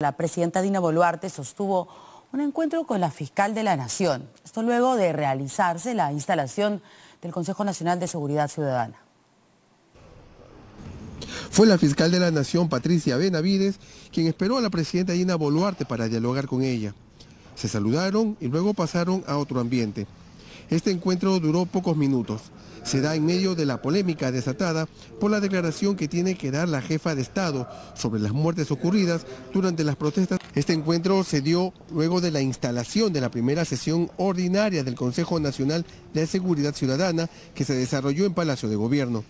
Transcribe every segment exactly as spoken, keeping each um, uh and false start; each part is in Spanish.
La presidenta Dina Boluarte sostuvo un encuentro con la Fiscal de la Nación, esto luego de realizarse la instalación del Consejo Nacional de Seguridad Ciudadana. Fue la Fiscal de la Nación, Patricia Benavides, quien esperó a la presidenta Dina Boluarte para dialogar con ella. Se saludaron y luego pasaron a otro ambiente. Este encuentro duró pocos minutos. Se da en medio de la polémica desatada por la declaración que tiene que dar la jefa de Estado sobre las muertes ocurridas durante las protestas. Este encuentro se dio luego de la instalación de la primera sesión ordinaria del Consejo Nacional de Seguridad Ciudadana que se desarrolló en Palacio de Gobierno.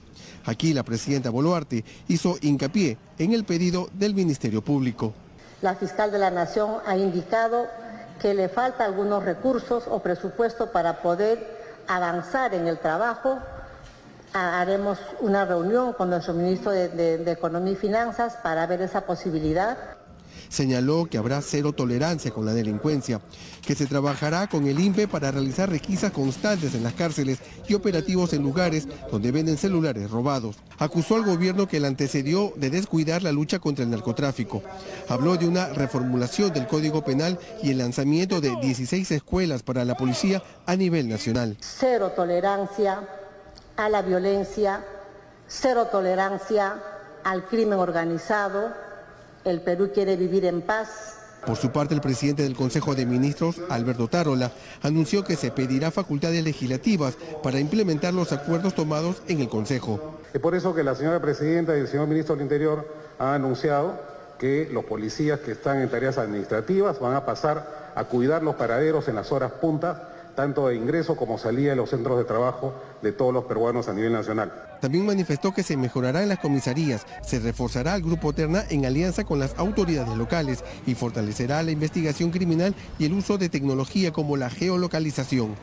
Aquí la presidenta Boluarte hizo hincapié en el pedido del Ministerio Público. La Fiscal de la Nación ha indicado que le falta algunos recursos o presupuesto para poder avanzar en el trabajo. Haremos una reunión con nuestro ministro de, de, de Economía y Finanzas para ver esa posibilidad. Señaló que habrá cero tolerancia con la delincuencia, que se trabajará con el I N P E para realizar requisas constantes en las cárceles y operativos en lugares donde venden celulares robados. Acusó al gobierno que le antecedió de descuidar la lucha contra el narcotráfico. Habló de una reformulación del Código Penal y el lanzamiento de dieciséis escuelas para la policía a nivel nacional. Cero tolerancia a la violencia, cero tolerancia al crimen organizado. El Perú quiere vivir en paz. Por su parte, el presidente del Consejo de Ministros, Alberto Otárola, anunció que se pedirá facultades legislativas para implementar los acuerdos tomados en el Consejo. Es por eso que la señora presidenta y el señor ministro del Interior han anunciado que los policías que están en tareas administrativas van a pasar a cuidar los paraderos en las horas puntas, tanto de ingreso como salida de los centros de trabajo de todos los peruanos a nivel nacional. También manifestó que se mejorará en las comisarías, se reforzará al Grupo Terna en alianza con las autoridades locales y fortalecerá la investigación criminal y el uso de tecnología como la geolocalización.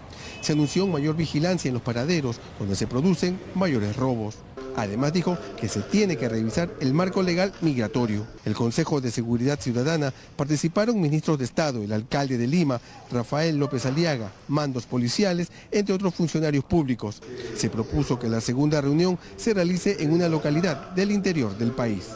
Se anunció mayor vigilancia en los paraderos, donde se producen mayores robos. Además dijo que se tiene que revisar el marco legal migratorio. El Consejo de Seguridad Ciudadana participaron ministros de Estado, el alcalde de Lima, Rafael López Aliaga, mandos policiales, entre otros funcionarios públicos. Se propuso que la segunda reunión se realice en una localidad del interior del país.